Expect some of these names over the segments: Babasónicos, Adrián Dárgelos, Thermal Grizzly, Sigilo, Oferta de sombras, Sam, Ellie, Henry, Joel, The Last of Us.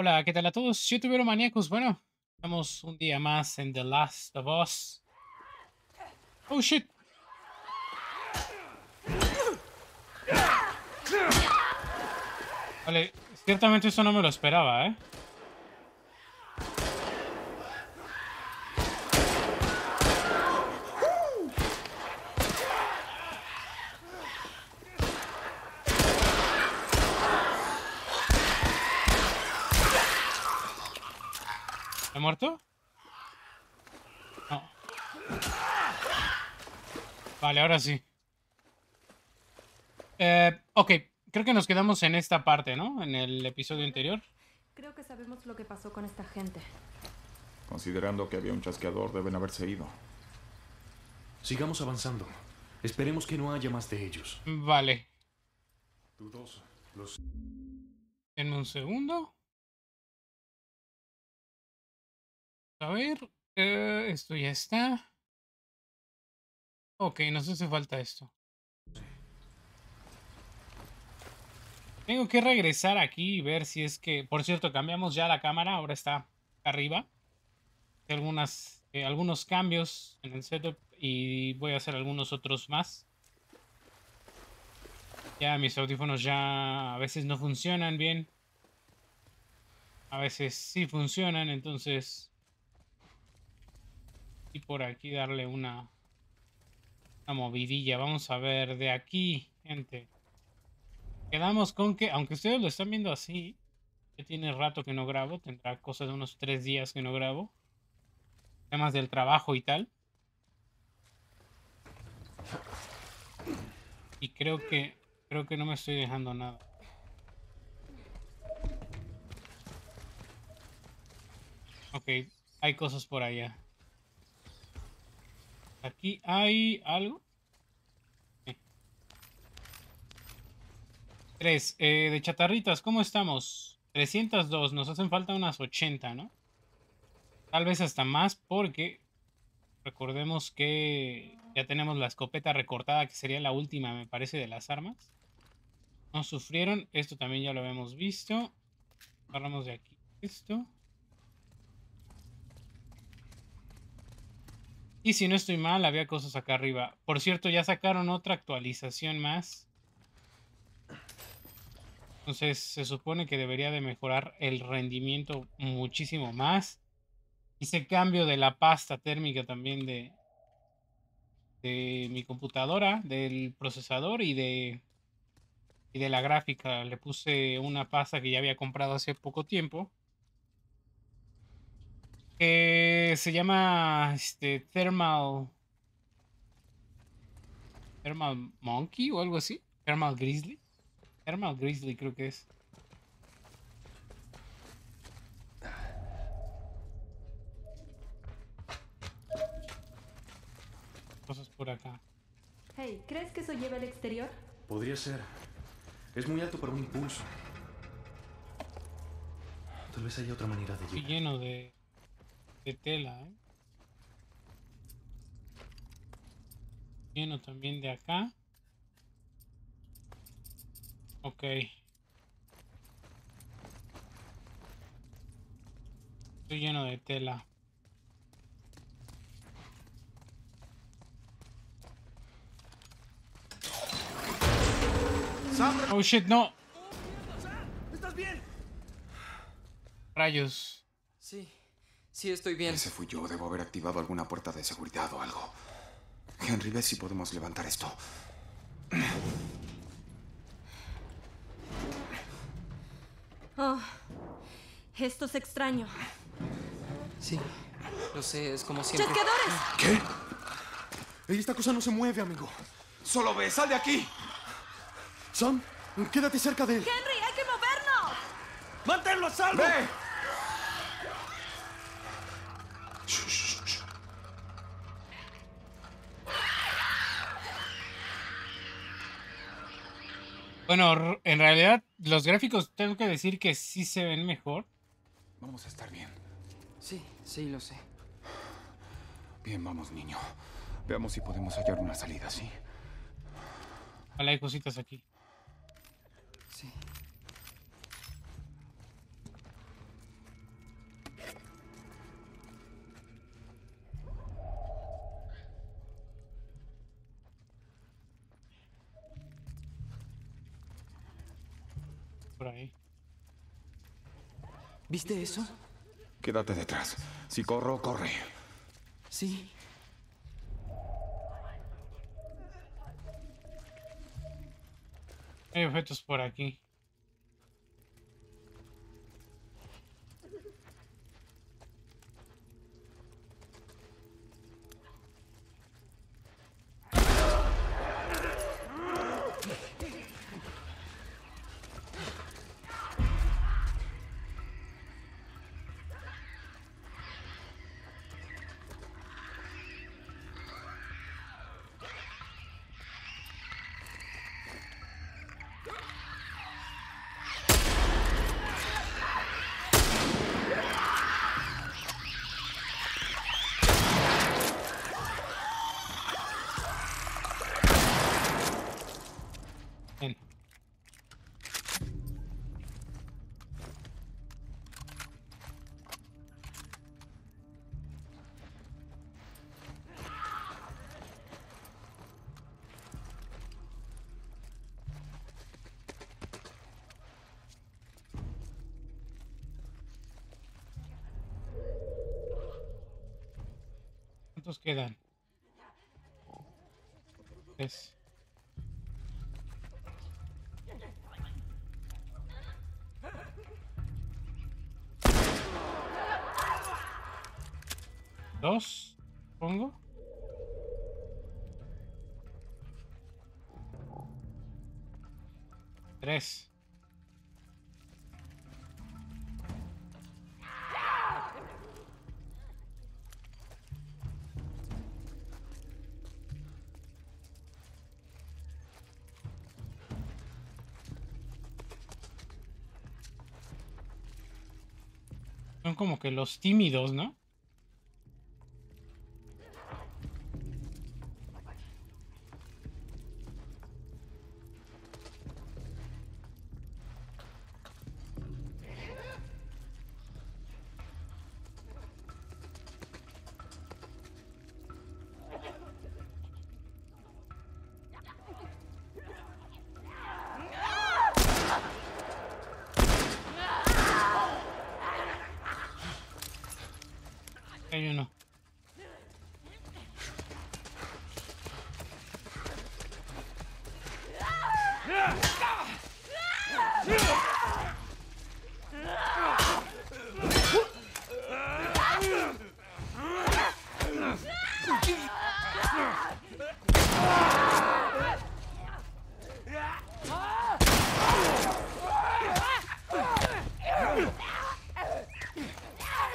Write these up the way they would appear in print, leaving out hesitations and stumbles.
Hola, ¿qué tal a todos? Youtuber maníacos, bueno, estamos un día más en The Last of Us. Oh shit. Vale, ciertamente eso no me lo esperaba, ¿eh? ¿Está muerto? No. Vale, ahora sí. Ok, creo que nos quedamos en esta parte, ¿no? En el episodio anterior. Creo que sabemos lo que pasó con esta gente. Considerando que había un chasqueador, deben haberse ido. Sigamos avanzando. Esperemos que no haya más de ellos. Vale. Dudoso. En un segundo. A ver, esto ya está. Ok, nos hace falta esto. Tengo que regresar aquí y ver si es que... Por cierto, cambiamos ya la cámara, ahora está arriba. Hay algunos cambios en el setup y voy a hacer algunos otros más. Ya mis audífonos ya a veces no funcionan bien. A veces sí funcionan, entonces... Y por aquí darle una movidilla. Vamos a ver de aquí, gente. Quedamos con que, aunque ustedes lo están viendo así, ya tiene rato que no grabo. Tendrá cosa de unos 3 días que no grabo. Temas del trabajo y tal. Y creo que no me estoy dejando nada. Ok, hay cosas por allá. Aquí hay algo. 3. De chatarritas, ¿cómo estamos? 302. Nos hacen falta unas 80, ¿no? Tal vez hasta más porque... Recordemos que ya tenemos la escopeta recortada, que sería la última, me parece, de las armas. No sufrieron. Esto también ya lo habíamos visto. Agarramos de aquí esto. Y si no estoy mal, había cosas acá arriba. Por cierto, ya sacaron otra actualización más. Entonces, se supone que debería de mejorar el rendimiento muchísimo más. Hice cambio de la pasta térmica también de mi computadora, del procesador y de la gráfica. Le puse una pasta que ya había comprado hace poco tiempo. Que se llama Thermal Monkey o algo así. Thermal Grizzly. Thermal Grizzly creo que es. Cosas por acá. Hey, ¿crees que eso lleva al exterior? Podría ser. Es muy alto para un impulso. Tal vez haya otra manera de llegar. Lleno de tela, ¿eh? Lleno también de acá. Ok. Estoy lleno de tela. Oh shit, no. ¿Estás bien? Rayos. Sí. Sí, estoy bien. Ese fui yo. Debo haber activado alguna puerta de seguridad o algo. Henry, ve si podemos levantar esto. Oh, esto es extraño. Sí, lo sé, es como siempre. ¡Chasqueadores! ¿Qué? Esta cosa no se mueve, amigo. Solo ve, sal de aquí. Sam, quédate cerca de él. ¡Henry, hay que movernos! ¡Manténlo a salvo! ¡Ve! Bueno, en realidad los gráficos tengo que decir que sí se ven mejor. Vamos a estar bien. Sí, sí, lo sé. Bien, vamos, niño. Veamos si podemos hallar una salida, ¿sí? Vale, hay cositas aquí. Sí. por ahí. ¿Viste eso? Quédate detrás. Si corro, corre. Sí. Hay objetos por aquí. ¿Cuántos quedan? Tres. Dos, supongo. Tres. Son como que los tímidos, ¿no? Hay uno.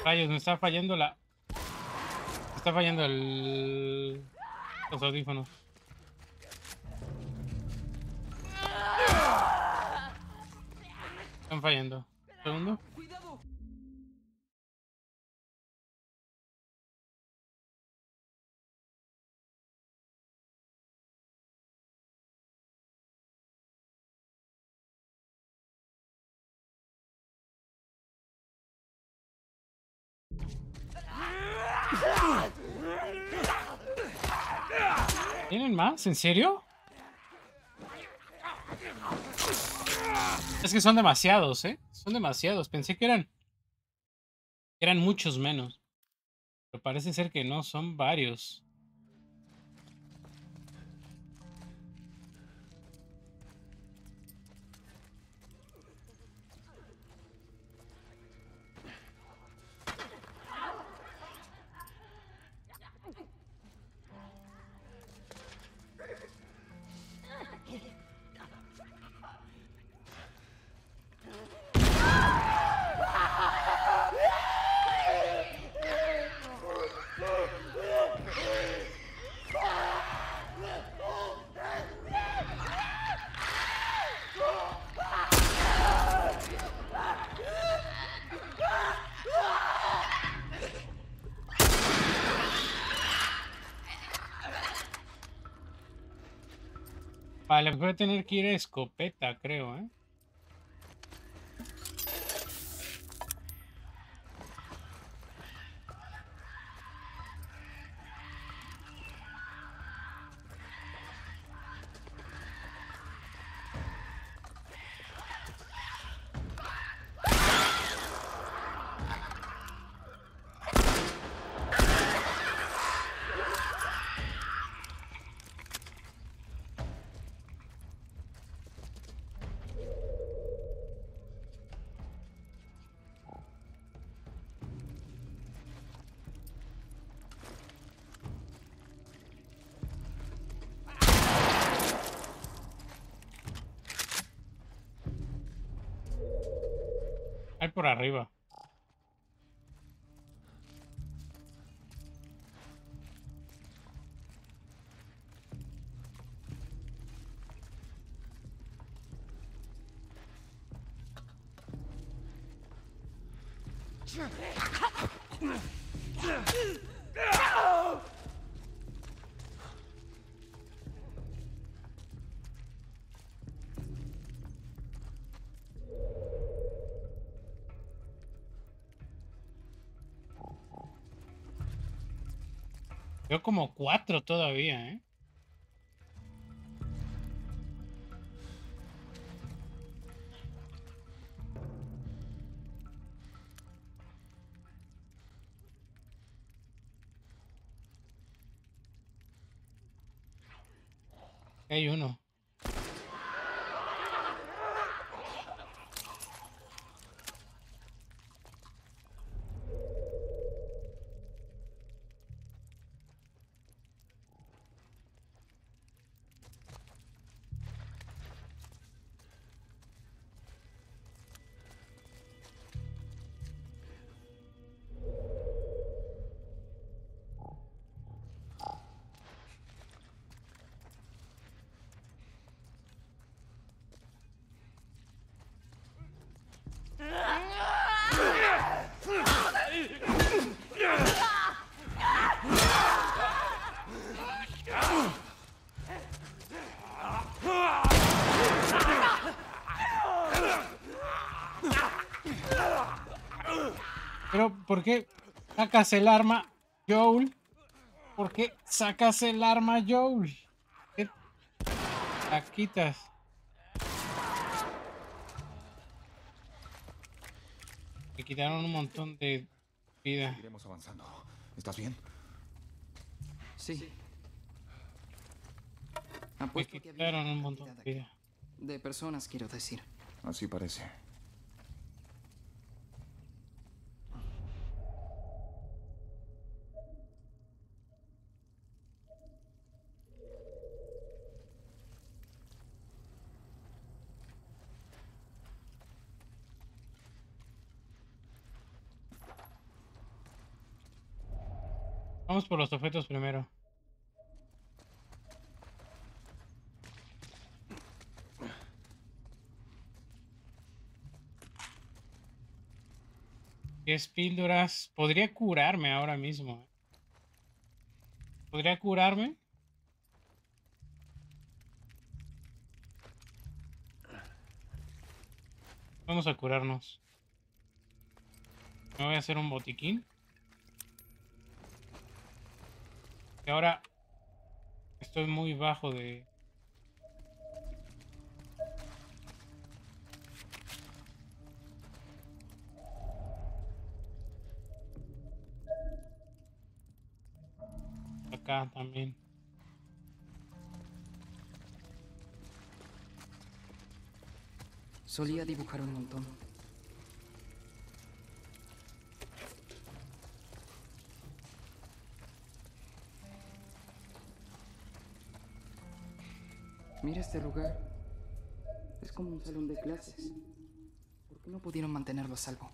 Rayos, me está fallando la... Está fallando los audífonos. Están fallando. Segundo. ¿Tienen más? ¿En serio? Es que son demasiados, ¿eh? Son demasiados. Pensé que eran muchos menos. Pero parece ser que no, son varios. Vale, voy a tener que ir a escopeta, creo, ¿eh? Hay por arriba. Veo como 4 todavía, ¿eh? Hay uno. ¿Por qué sacas el arma, Joel? ¿Por qué sacas el arma, Joel? ¿Qué la quitas? Me quitaron un montón de vida. Seguiremos avanzando. ¿Estás bien? Sí. Me quitaron un montón de vida. De personas, quiero decir. Así parece. Vamos por los objetos primero. Diez píldoras. Podría curarme ahora mismo. ¿Podría curarme? Vamos a curarnos. Me voy a hacer un botiquín. Y ahora estoy muy bajo de... Acá también. Solía dibujar un montón. Mira este lugar. Es como un salón de clases. ¿Por qué no pudieron mantenerlo a salvo?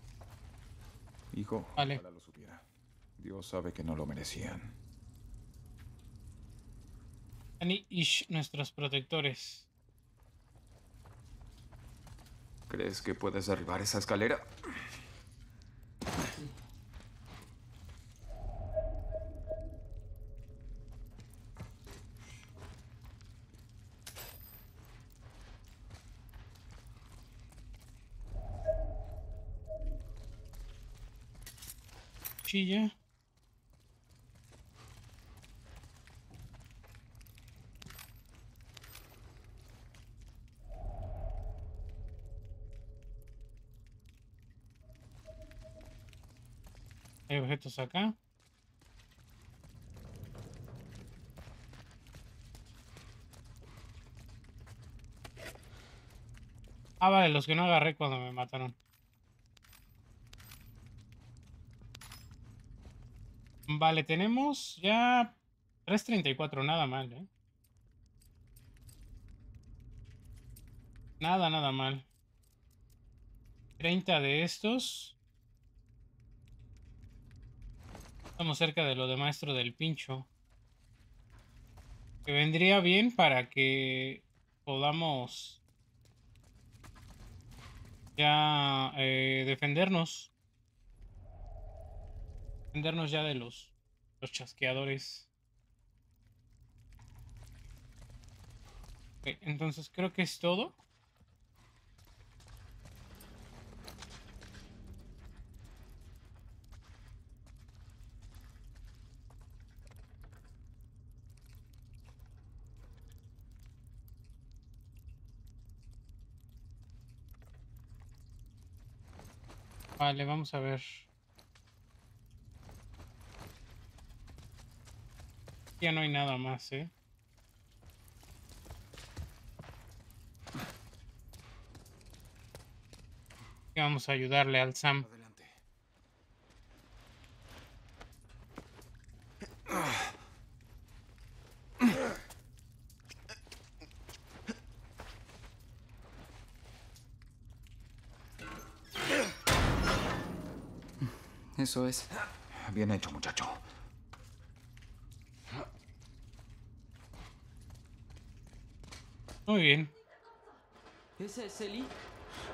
Hijo, vale. Ojalá lo supiera. Dios sabe que no lo merecían. Annie Ish, nuestros protectores. ¿Crees que puedes derribar esa escalera? Chilla. Hay objetos acá. Ah, vale, los que no agarré cuando me mataron. Vale, tenemos ya 3.34, nada mal, ¿eh? Nada mal. 30 de estos. Estamos cerca de lo de maestro del pincho. Que vendría bien para que podamos ya defendernos. Defendernos ya de los chasqueadores. Okay, entonces creo que es todo. Vale, vamos a ver. Ya no hay nada más, ¿eh? Y vamos a ayudarle al Sam. Adelante. Eso es. Bien hecho, muchacho. Muy bien. ¿Esa es Ellie?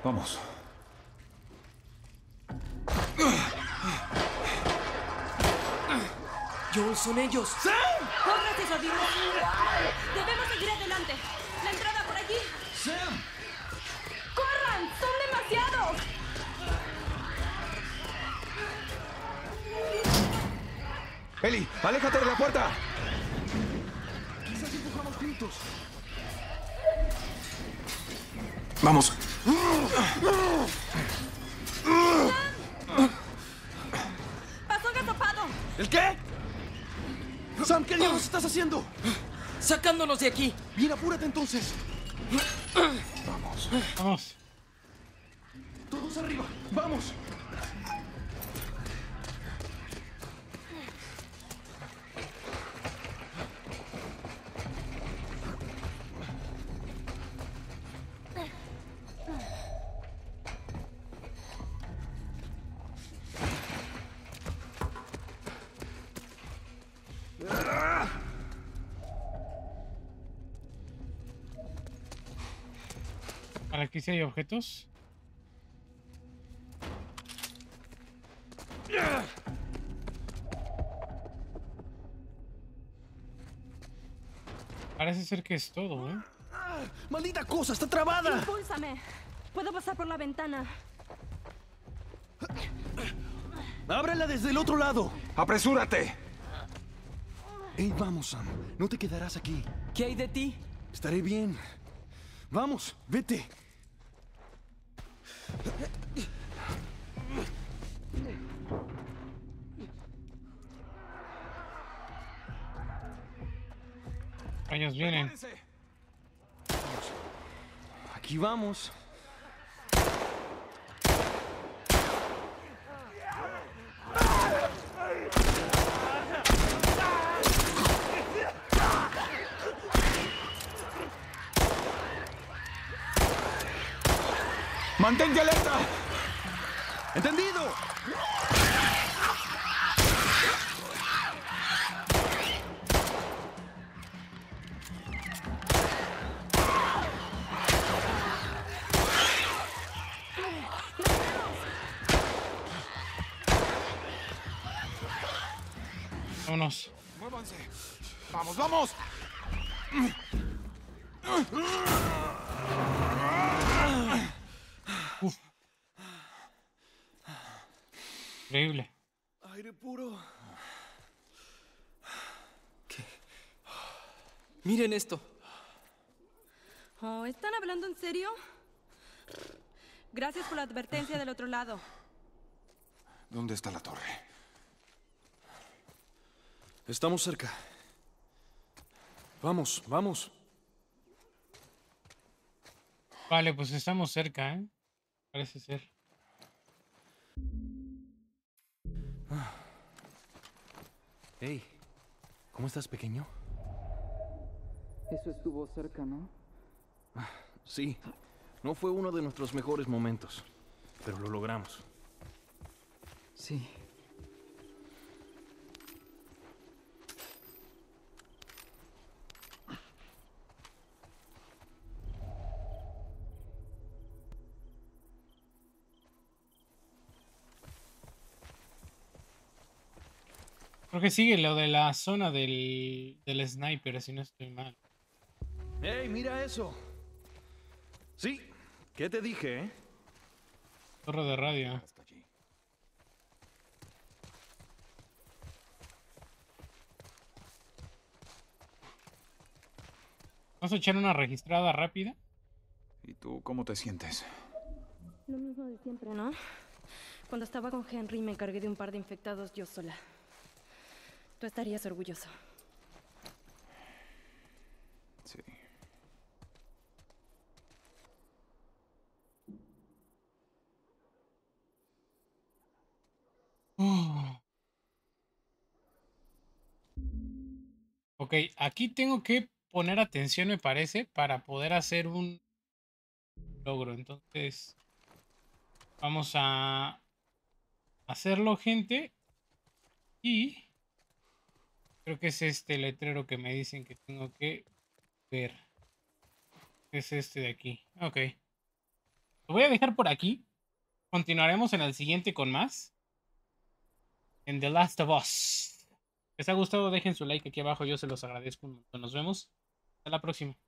Vamos. Joel, son ellos. ¡Sam! ¡Oh, gracias a Dios! Debemos seguir adelante. La entrada por allí. ¡Sam! ¡Corran! ¡Son demasiados! Ellie, aléjate de la puerta. Quizás empujamos juntos. Vamos. ¡Sam! ¡Pasó agazapado! ¿El qué? Sam, ¿qué diablos estás haciendo? Sacándonos de aquí. Bien, apúrate entonces. Vamos. Vamos. Todos arriba. Vamos. Aquí sí hay objetos. Parece ser que es todo, ¿eh? ¡Maldita cosa! ¡Está trabada! ¡Impúlsame! Puedo pasar por la ventana. ¡Ábrela desde el otro lado! ¡Apresúrate! Hey, vamos, Sam. No te quedarás aquí. ¿Qué hay de ti? Estaré bien. Vamos, vete. Ellos vienen. Aquí vamos. ¡Mantente alerta! ¡Entendido! Vámonos. Muévanse. ¡Vamos, vamos! Increíble. Aire puro. ¿Qué? Miren esto. Oh, ¿están hablando en serio? Gracias por la advertencia del otro lado. ¿Dónde está la torre? Estamos cerca. Vamos, vamos. Vale, pues estamos cerca, ¿eh? Parece ser. Hey, ¿cómo estás, pequeño? Eso estuvo cerca, ¿no? Sí, no fue uno de nuestros mejores momentos. Pero lo logramos. Sí. Creo que sigue lo de la zona del sniper, si no estoy mal. ¡Ey, mira eso! Sí, ¿qué te dije, eh? Torre de radio. ¿Vamos a echar una registrada rápida? ¿Y tú cómo te sientes? Lo mismo de siempre, ¿no? Cuando estaba con Henry me encargué de un par de infectados yo sola. Tú estarías orgulloso. Sí. Ok, aquí tengo que poner atención, me parece, para poder hacer un logro. Entonces, vamos a hacerlo, gente. Y... creo que es este letrero que me dicen que tengo que ver. Es este de aquí. Ok. Lo voy a dejar por aquí. Continuaremos en el siguiente con más. En The Last of Us. Si les ha gustado, dejen su like aquí abajo. Yo se los agradezco un montón. Nos vemos. Hasta la próxima.